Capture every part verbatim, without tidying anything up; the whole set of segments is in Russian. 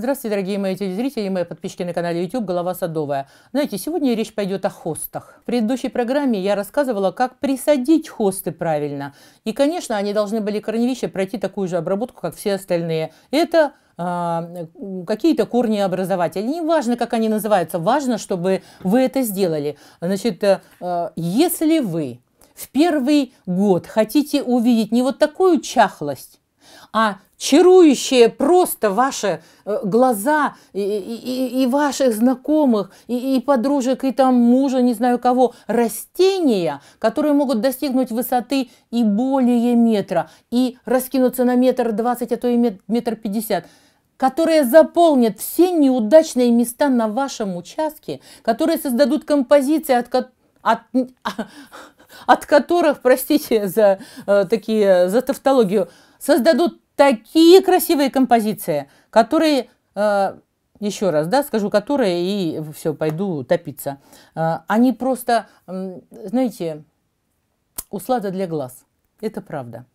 Здравствуйте, дорогие мои телезрители и мои подписчики на канале YouTube «Голова Садовая». Знаете, сегодня речь пойдет о хостах. В предыдущей программе я рассказывала, как присадить хосты правильно. И, конечно, они должны были корневища пройти такую же обработку, как все остальные. Это какие-то корни образователи. Не важно, как они называются, важно, чтобы вы это сделали. Значит, если вы в первый год хотите увидеть не вот такую чахлость, а чарующие просто ваши глаза и, и, и ваших знакомых, и, и подружек, и там мужа, не знаю кого, растения, которые могут достигнуть высоты и более метра, и раскинуться на метр двадцать, а то и метр пятьдесят, которые заполнят все неудачные места на вашем участке, которые создадут композиции, от которых... От, от которых, простите за, э, такие, за тавтологию, создадут такие красивые композиции, которые, э, еще раз, да, скажу, которые, и все, пойду топиться. Э, они просто, э, знаете, услада для глаз. Это правда.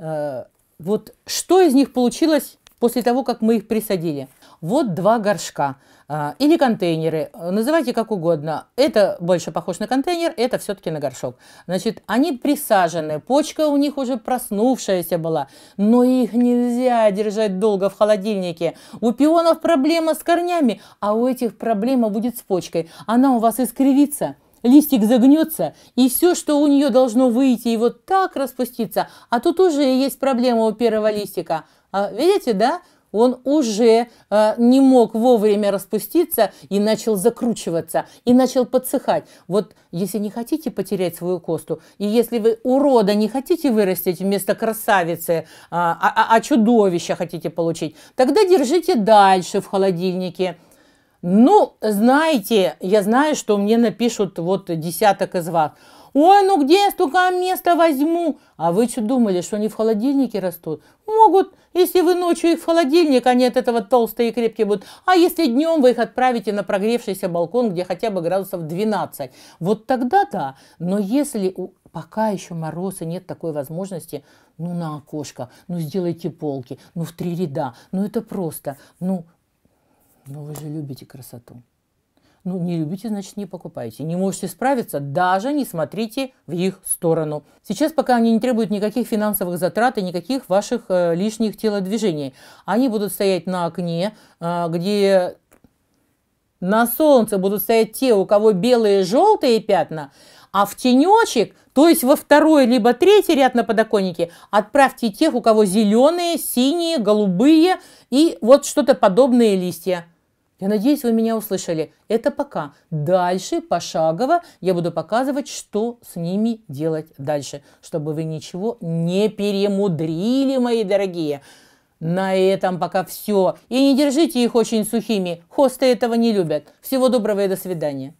Э, вот что из них получилось после того, как мы их присадили? Вот два горшка э, или контейнеры, называйте как угодно. Это больше похоже на контейнер, это все-таки на горшок. Значит, они присажены, почка у них уже проснувшаяся была, но их нельзя держать долго в холодильнике. У пионов проблема с корнями, а у этих проблема будет с почкой. Она у вас искривится, листик загнется, и все, что у нее должно выйти и вот так распуститься, а тут уже есть проблема у первого листика. А, видите, да? Он уже э, не мог вовремя распуститься и начал закручиваться, и начал подсыхать. Вот если не хотите потерять свою косту, и если вы урода не хотите вырастить вместо красавицы, э, а, а чудовища хотите получить, тогда держите дальше в холодильнике. Ну, знаете, я знаю, что мне напишут вот десяток из вас. Ой, ну где я столько места возьму? А вы что думали, что они в холодильнике растут? Могут, если вы ночью их в холодильник, они от этого толстые и крепкие будут. А если днем вы их отправите на прогревшийся балкон, где хотя бы градусов двенадцать? Вот тогда да. Но если пока еще мороз и нет такой возможности, ну на окошко, ну сделайте полки, ну в три ряда. Ну это просто. Ну, ну вы же любите красоту. Ну, не любите, значит, не покупайте. Не можете справиться, даже не смотрите в их сторону. Сейчас пока они не требуют никаких финансовых затрат и никаких ваших э, лишних телодвижений. Они будут стоять на окне, э, где на солнце будут стоять те, у кого белые и желтые пятна, а в тенечек, то есть во второй либо третий ряд на подоконнике, отправьте тех, у кого зеленые, синие, голубые и вот что-то подобные листья. Я надеюсь, вы меня услышали. Это пока. Дальше, пошагово, я буду показывать, что с ними делать дальше, чтобы вы ничего не перемудрили, мои дорогие. На этом пока все. И не держите их очень сухими. Хосты этого не любят. Всего доброго и до свидания.